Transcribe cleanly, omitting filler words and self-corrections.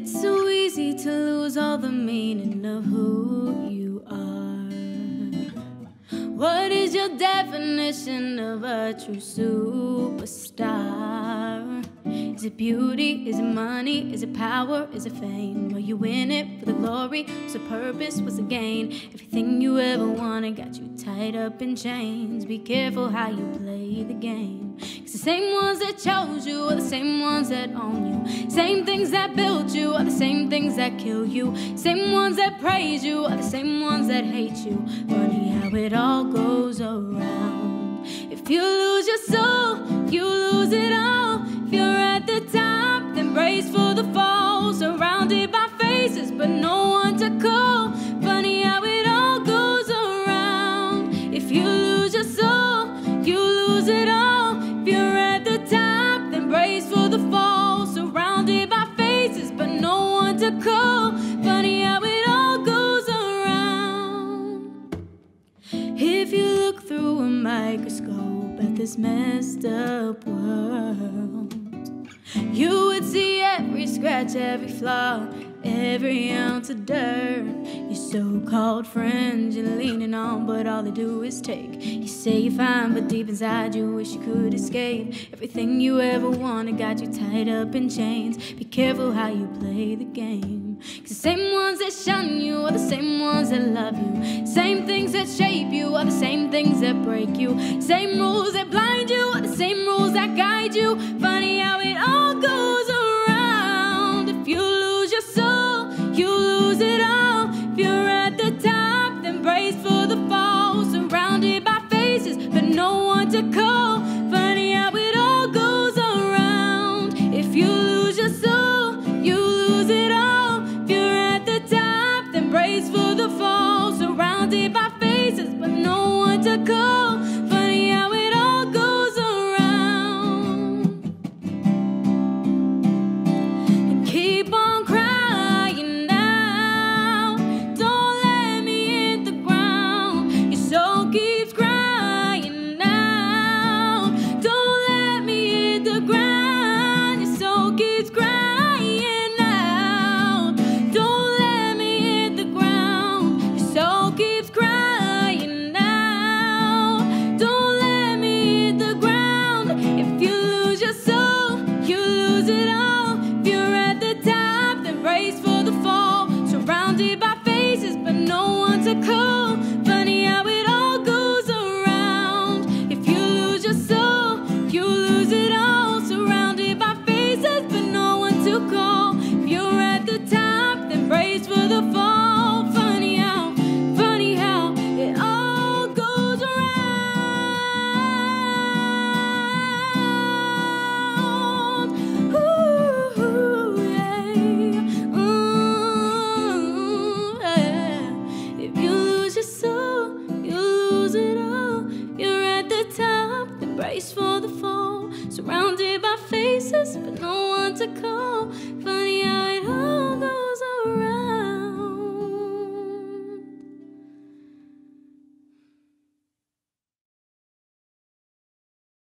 It's so easy to lose all the meaning of who you are. What is your definition of a true superstar? Is it beauty? Is it money? Is it power? Is it fame? Are you in it for the glory? What's the purpose? What's the gain? Everything you ever wanted got you tied up in chains. Be careful how you play the game, 'cause the same ones that chose you are the same ones that own you. Same things that built you are the same things that kill you. Same ones that praise you are the same ones that hate you. Funny how it all goes around. If you lose your soul, you lose it all. If you're at the top, then brace for the fall. Surrounded by faces, but no one to call. Funny how it all goes around. If you lose your soul, you lose it all. If you're at the top, then brace for the fall. Surrounded by faces, but no one to call. Funny how it all goes around. If you look through a microscope at this messed up world, you would see every scratch, every flaw, every ounce of dirt. Your so-called friends you're leaning on, but all they do is take. You say you're fine, but deep inside you wish you could escape. Everything you ever wanted got you tied up in chains. Be careful how you play the game, 'cause the same ones that shun you are the same ones that love you. Same things that shape you are the same things that break you. Same rules that blind you are the same rules that guide you. Funny how it all goes around. If you lose your soul, you lose it all. If you're at the top, then brace for the fall. Surrounded by faces, but no one to call. Funny how it all goes around. If you lose your soul, you lose it all. If you're at the top, then brace for the fall. Surrounded by faces, but no one to call. Funny how it all goes around. And keep on crying now. Don't let me hit the ground. Your soul keeps crying now. Don't let me hit the ground. Your soul keeps crying now. Don't let me hit the ground. Your soul keeps crying now. Don't let me hit the ground. If you lose your soul, you lose it all. If you're at the top, then brace for the fall. Surrounded by faces, but no one to call. Funny how it all goes around. If you lose your soul, you lose it all. Surrounded by faces, but no one to call. If you're at the top, then brace for the fall. Funny how it all goes around. Ooh, yeah. Ooh, yeah. If you lose your soul, you lose it all. You're at the top, then brace for the fall. Surrounded by faces, but no one to call. Funny how